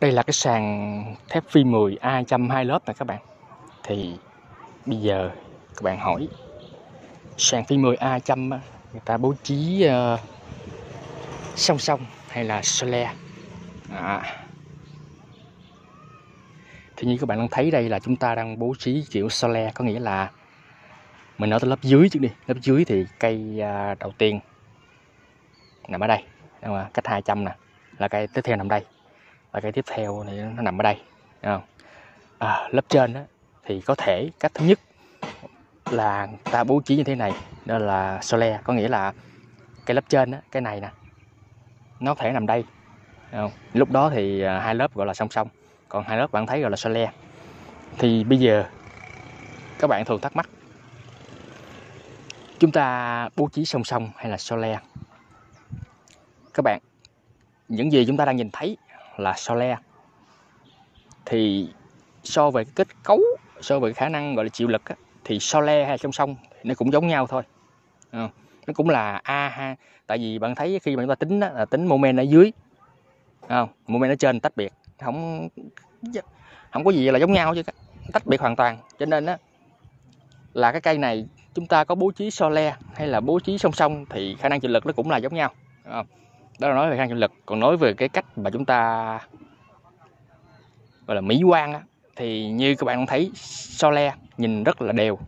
Đây là cái sàn thép phi 10 A100 2 lớp này các bạn. Thì bây giờ các bạn hỏi sàn phi 10 A100 người ta bố trí song song hay là sole Thì như các bạn đang thấy đây là chúng ta đang bố trí kiểu sole, có nghĩa là mình nói tới lớp dưới trước đi. Lớp dưới thì cây đầu tiên nằm ở đây, cách 200 nè, là cây tiếp theo nằm đây, và cây tiếp theo này nó nằm ở đây, đúng không? Lớp trên đó, thì có thể cách thứ nhất là ta bố trí như thế này, đó là sole, có nghĩa là cái lớp trên đó, cái này nè, nó có thể nằm đây, đúng không? Lúc đó thì hai lớp gọi là song song, còn hai lớp bạn thấy gọi là sole. Thì bây giờ các bạn thường thắc mắc chúng ta bố trí song song hay là sole. Các bạn, những gì chúng ta đang nhìn thấy là sole. Thì so về cái kết cấu, so về khả năng gọi là chịu lực á, thì sole hay song song nó cũng giống nhau thôi. Nó cũng là A ha. Tại vì bạn thấy khi mà chúng ta tính á, là tính moment ở dưới, moment ở trên tách biệt, không có gì là giống nhau chứ, tách biệt hoàn toàn. Cho nên á, là cái cây này chúng ta có bố trí sole hay là bố trí song song thì khả năng chịu lực nó cũng là giống nhau. Đó là nói về khả năng chịu lực. Còn nói về cái cách mà chúng ta gọi là mỹ quan á, thì như các bạn thấy sole nhìn rất là đều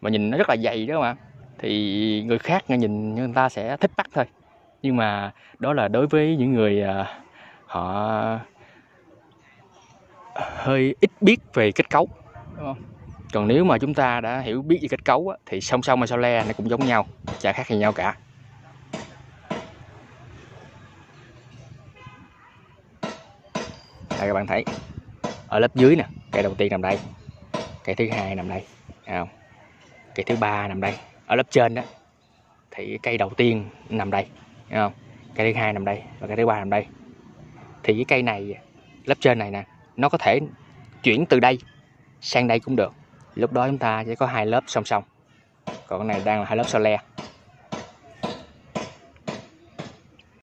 và nhìn nó rất là dày đó mà. Thì người khác nhìn người ta sẽ thích bắt thôi. Nhưng mà đó là đối với những người họ hơi ít biết về kết cấu, đúng không? Còn nếu mà chúng ta đã hiểu biết về kết cấu á, thì song song và sole nó cũng giống nhau, chả khác gì nhau cả. Đây các bạn thấy, ở lớp dưới nè, cây đầu tiên nằm đây, cây thứ hai nằm đây, cây thứ ba nằm đây. Ở lớp trên đó thì cây đầu tiên nằm đây, cây thứ hai nằm đây và cây thứ ba nằm đây. Thì cái cây này, lớp trên này nè, nó có thể chuyển từ đây sang đây cũng được. Lúc đó chúng ta chỉ có hai lớp song song. Còn cái này đang là hai lớp sole.